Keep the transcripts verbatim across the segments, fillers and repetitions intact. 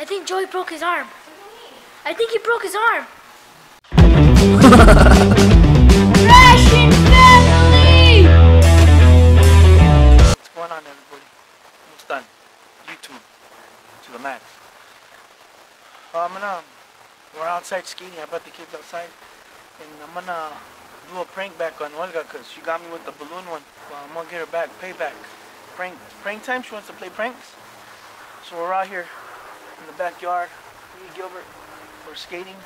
I think Joey broke his arm. I think he broke his arm. Russian family! What's going on, everybody? It's done. YouTube. To the max. I'm gonna... We're outside skating. I brought the kids outside. And I'm gonna do a prank back on Olga because she got me with the balloon one. Well, I'm gonna get her back. Payback. Prank. Prank time. She wants to play pranks. So we're out here in the backyard. Me and Gilbert. We're skating.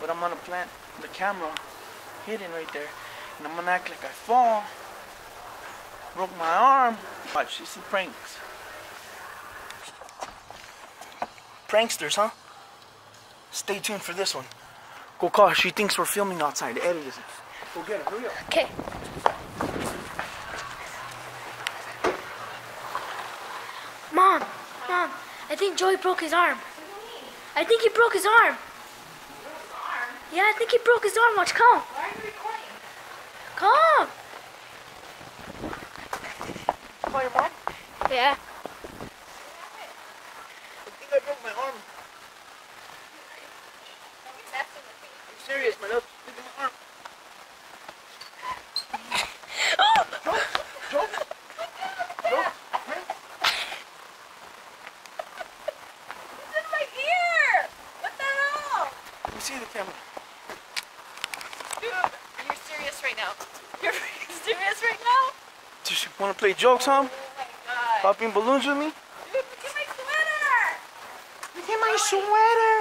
But I'm gonna plant the camera hidden right there. And I'm gonna act like I fall. Broke my arm. Watch. This is pranks. Pranksters, huh? Stay tuned for this one. Go call her. She thinks we're filming outside. Edit it. Go get her. Hurry up. Okay. Mom. Mom. I think Joey broke his arm. I think he broke his arm. Yeah, I think he broke his arm. Watch, come. Why are you recording? Come. Call your mom? Yeah. I think I broke my arm. I'm serious, my nose. Look at my arm. Joe? Joe? Joe? It's in my ear! What the hell? Let me see the camera. Dude, you're serious right now. You're serious right now? Does you want to play jokes, huh? Oh my god. Popping balloons with me? Dude, look at my sweater! Look at my sweater!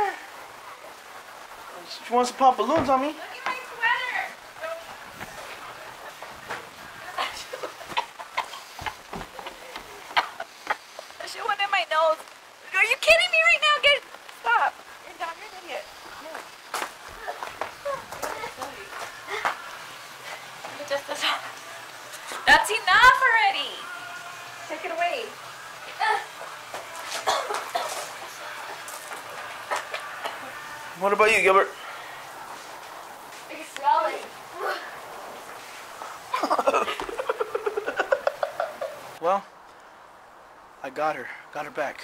She wants to pop balloons on me. Look at my sweater. I should one in my nose. Are you kidding me right now? Get stop. You're dumb. You're an idiot. Just as that's enough already. Take it away. What about you, Gilbert? It's swelling. Well, I got her. Got her back.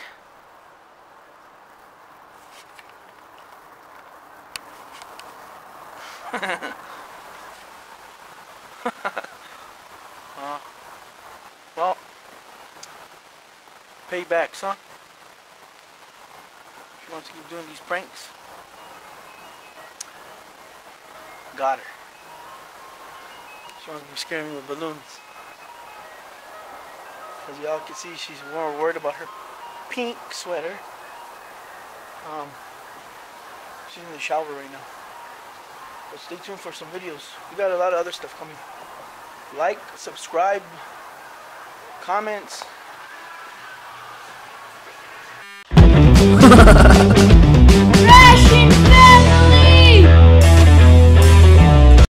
uh, well, paybacks, huh? She wants to keep doing these pranks. Got her. She wants to be scaring me with balloons. As y'all can see, she's more worried about her pink sweater. Um, she's in the shower right now. But stay tuned for some videos. We got a lot of other stuff coming. Like, subscribe, comments.